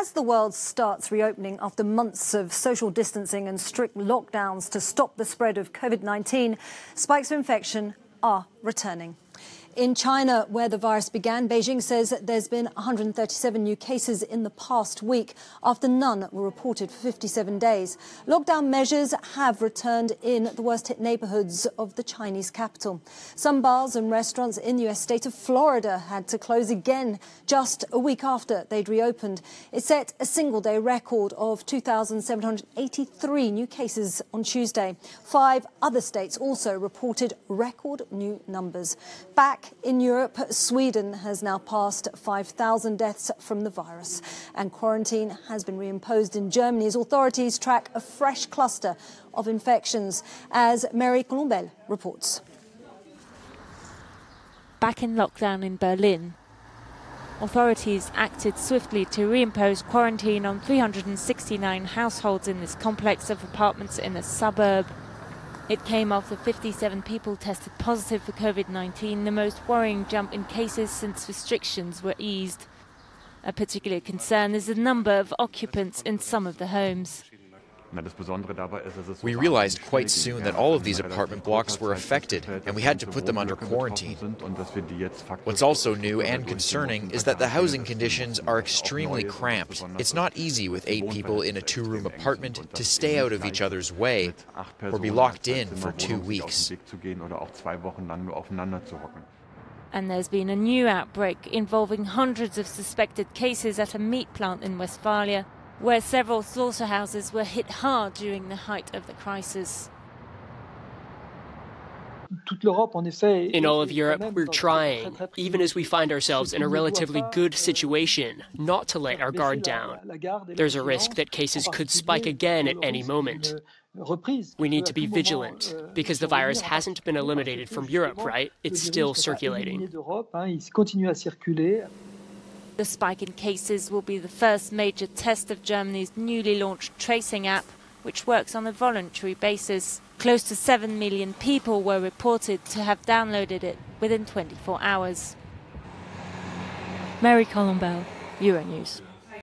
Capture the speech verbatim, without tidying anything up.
As the world starts reopening after months of social distancing and strict lockdowns to stop the spread of COVID nineteen, spikes of infection are returning. In China, where the virus began, Beijing says there's been one hundred thirty-seven new cases in the past week, after none were reported for fifty-seven days. Lockdown measures have returned in the worst-hit neighborhoods of the Chinese capital. Some bars and restaurants in the U S state of Florida had to close again just a week after they'd reopened. It set a single-day record of two thousand seven hundred eighty-three new cases on Tuesday. Five other states also reported record new numbers. Back in Europe, Sweden has now passed five thousand deaths from the virus, and quarantine has been reimposed in Germany as authorities track a fresh cluster of infections, as Mary Colombelle reports. Back in lockdown in Berlin, authorities acted swiftly to reimpose quarantine on three hundred sixty-nine households in this complex of apartments in a suburb. It came after fifty-seven people tested positive for COVID nineteen, the most worrying jump in cases since restrictions were eased. A particular concern is the number of occupants in some of the homes. We realized quite soon that all of these apartment blocks were affected, and we had to put them under quarantine. What's also new and concerning is that the housing conditions are extremely cramped. It's not easy with eight people in a two-room apartment to stay out of each other's way or be locked in for two weeks. And there's been a new outbreak involving hundreds of suspected cases at a meat plant in Westphalia, where several slaughterhouses were hit hard during the height of the crisis. In all of Europe, we're trying, even as we find ourselves in a relatively good situation, not to let our guard down. There's a risk that cases could spike again at any moment. We need to be vigilant, because the virus hasn't been eliminated from Europe, right? It's still circulating. The spike in cases will be the first major test of Germany's newly launched tracing app, which works on a voluntary basis. Close to seven million people were reported to have downloaded it within twenty-four hours. Mary Colombelle, Euronews.